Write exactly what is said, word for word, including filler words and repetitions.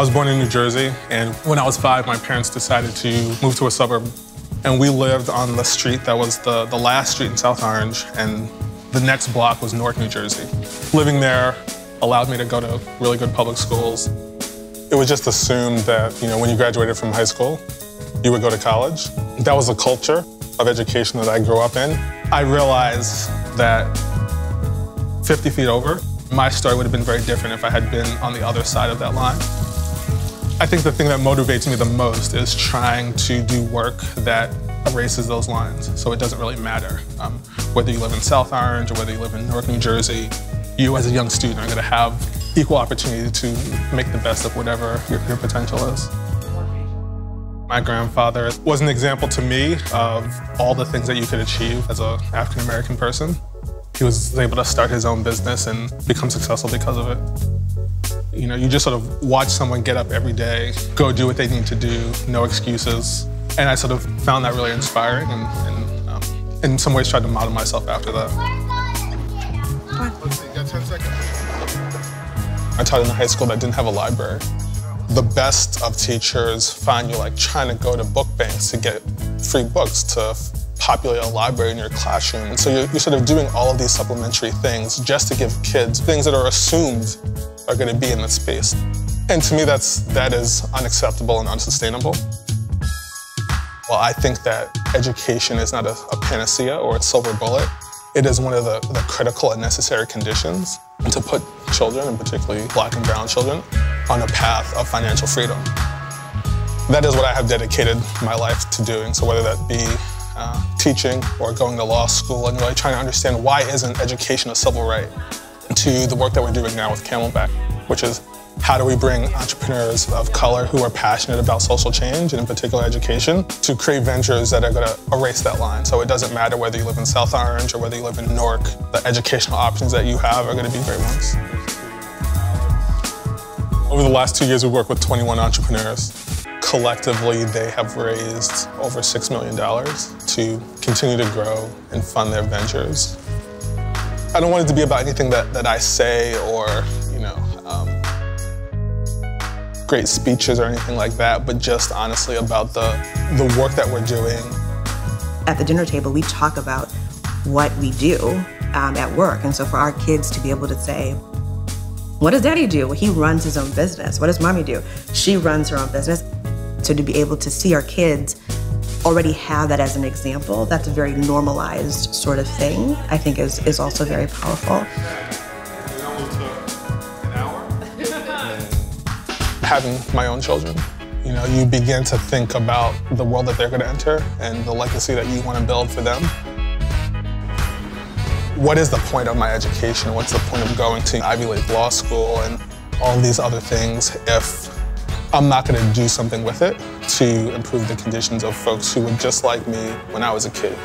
I was born in New Jersey, and when I was five, my parents decided to move to a suburb. And we lived on the street that was the, the last street in South Orange, and the next block was Newark, New Jersey. Living there allowed me to go to really good public schools. It was just assumed that, you know, when you graduated from high school, you would go to college. That was a culture of education that I grew up in. I realized that fifty feet over, my story would have been very different if I had been on the other side of that line. I think the thing that motivates me the most is trying to do work that erases those lines. So it doesn't really matter um, whether you live in South Orange or whether you live in Newark, New Jersey. You as a young student are going to have equal opportunity to make the best of whatever your, your potential is. My grandfather was an example to me of all the things that you could achieve as an African-American person. He was able to start his own business and become successful because of it. You know, you just sort of watch someone get up every day, go do what they need to do, no excuses. And I sort of found that really inspiring and, and um, in some ways tried to model myself after that. Let's see, you got ten seconds. I taught in a high school that didn't have a library. The best of teachers find you like trying to go to book banks to get free books to populate a library in your classroom. And so you're, you're sort of doing all of these supplementary things just to give kids things that are assumed are going to be in the space. And to me, that's, that is unacceptable and unsustainable. Well, I think that education is not a, a panacea or a silver bullet. It is one of the, the critical and necessary conditions to put children, and particularly Black and brown children, on a path of financial freedom. That is what I have dedicated my life to doing. So whether that be uh, teaching or going to law school and really trying to understand why isn't education a civil right, to the work that we're doing now with Camelback, which is how do we bring entrepreneurs of color who are passionate about social change, and in particular education, to create ventures that are going to erase that line. So it doesn't matter whether you live in South Orange or whether you live in Newark, the educational options that you have are going to be great ones. Over the last two years, we've worked with twenty-one entrepreneurs. Collectively, they have raised over six million dollars to continue to grow and fund their ventures. I don't want it to be about anything that, that I say or, you know, um, great speeches or anything like that, but just honestly about the, the work that we're doing. At the dinner table, we talk about what we do um, at work. And so for our kids to be able to say, what does daddy do? Well, he runs his own business. What does mommy do? She runs her own business. So to be able to see our kids already have that as an example, that's a very normalized sort of thing, I think is, is also very powerful. Having my own children, you know, you begin to think about the world that they're gonna enter and the legacy that you wanna build for them. What is the point of my education? What's the point of going to Ivy League Law School and all these other things if I'm not gonna do something with it to improve the conditions of folks who were just like me when I was a kid?